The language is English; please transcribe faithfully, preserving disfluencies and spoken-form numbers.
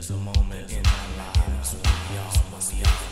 there's a moment in my life when y'all must be out.